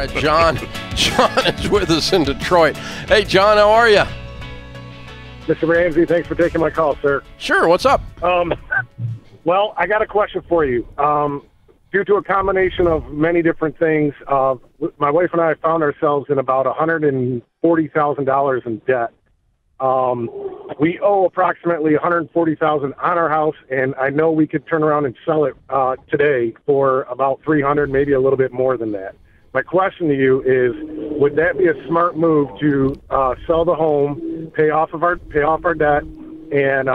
All right, John is with us in Detroit. Hey, John, how are you? Mr. Ramsey, thanks for taking my call, sir. Sure, what's up? Well, I got a question for you. Due to a combination of many different things, my wife and I found ourselves in about $140,000 in debt. We owe approximately $140,000 on our house, and I know we could turn around and sell it today for about $300,000, maybe a little bit more than that. My question to you is: would that be a smart move to sell the home, pay off our debt, and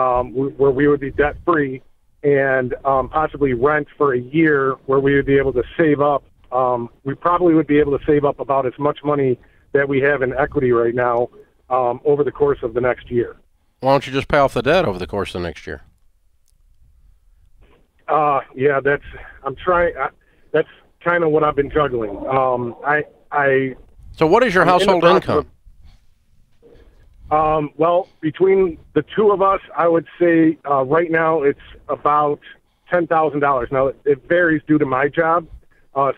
where we would be debt free, and possibly rent for a year, where we would be able to save up? We probably would be able to save up about as much money that we have in equity right now over the course of the next year. Why don't you just pay off the debt over the course of the next year? Yeah, that's. I'm trying. That's kind of what I've been juggling. So what is your household income? Well, between the two of us, I would say right now it's about $10,000. Now it varies due to my job.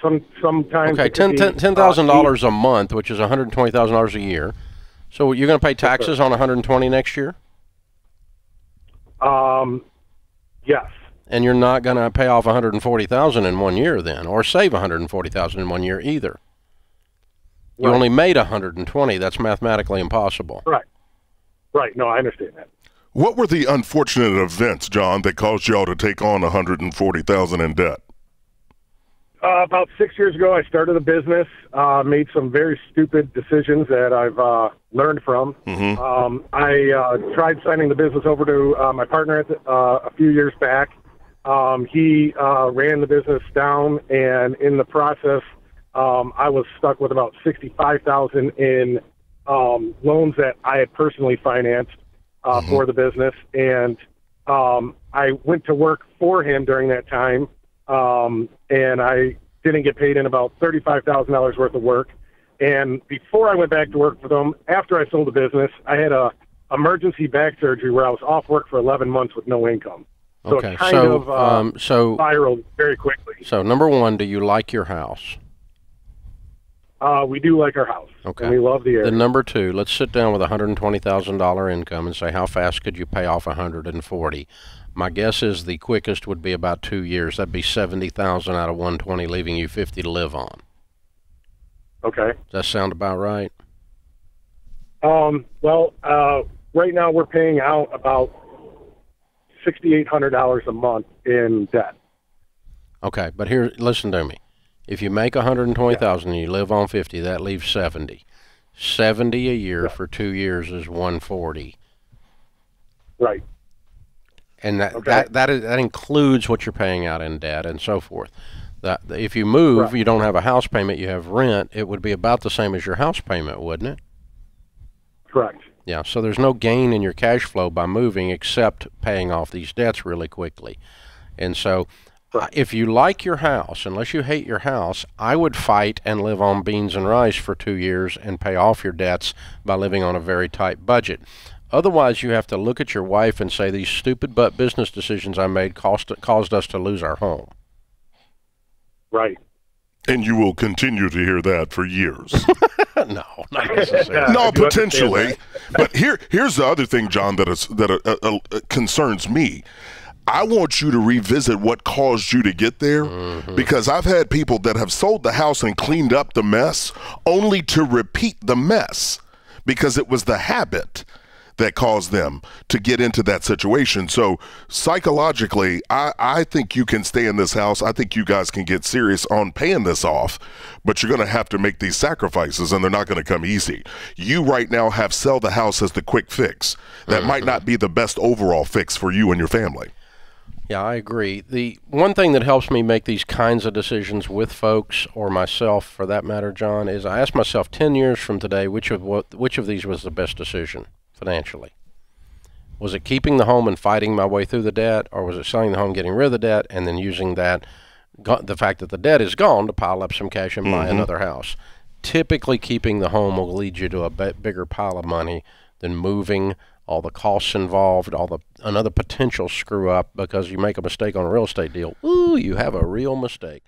Sometimes okay, $10,000 a month, which is $120,000 a year. So you're going to pay taxes on $120,000 next year? Yes. And you're not going to pay off $140,000 in one year then, or save $140,000 in one year either. Right. You only made $120,000. That's mathematically impossible. Right. Right. No, I understand that. What were the unfortunate events, John, that caused y'all to take on $140,000 in debt? About 6 years ago, I started a business, made some very stupid decisions that I've learned from. Mm-hmm. I tried signing the business over to my partner a few years back. He ran the business down, and in the process, I was stuck with about $65,000 in loans that I had personally financed mm-hmm. for the business. And I went to work for him during that time, and I didn't get paid in about $35,000 worth of work. And before I went back to work for them, after I sold the business, I had a emergency back surgery where I was off work for 11 months with no income. So okay. It kind of spiraled very quickly. So number one, do you like your house? We do like our house. Okay. And we love the area. Then number two, let's sit down with $120,000 income and say, how fast could you pay off $140,000? My guess is the quickest would be about 2 years. That'd be $70,000 out of $120,000, leaving you $50,000 to live on. Okay. Does that sound about right? Well, right now we're paying out about $6,800 a month in debt. Okay, but here, listen to me. If you make $120,000 and you live on $50,000, that leaves $70,000. $70,000 a year for 2 years is $140,000. Right. And that includes what you're paying out in debt and so forth. That if you move, you don't have a house payment, you have rent. It would be about the same as your house payment, wouldn't it? Correct. Yeah. So there's no gain in your cash flow by moving except paying off these debts really quickly. And so, if you like your house, unless you hate your house, I would fight and live on beans and rice for 2 years and pay off your debts by living on a very tight budget. Otherwise, you have to look at your wife and say, these stupid butt business decisions I made caused us to lose our home. Right. And you will continue to hear that for years. No, not necessarily. No, potentially. But here's the other thing, John, that concerns me. I want you to revisit what caused you to get there, mm-hmm. because I've had people that have sold the house and cleaned up the mess only to repeat the mess because it was the habit that caused them to get into that situation. So psychologically, I think you can stay in this house. I think you guys can get serious on paying this off, but you're going to have to make these sacrifices, and they're not going to come easy. You right now have sell the house as the quick fix. That mm-hmm. might not be the best overall fix for you and your family. Yeah, I agree. The one thing that helps me make these kinds of decisions with folks, or myself for that matter, John, is I ask myself 10 years from today, which of these was the best decision financially? Was it keeping the home and fighting my way through the debt, or was it selling the home, getting rid of the debt, and then using the fact that the debt is gone to pile up some cash and buy mm-hmm. another house? Typically, keeping the home will lead you to a bigger pile of money than moving, all the costs involved, another potential screw up because you make a mistake on a real estate deal. Ooh, you have a real mistake.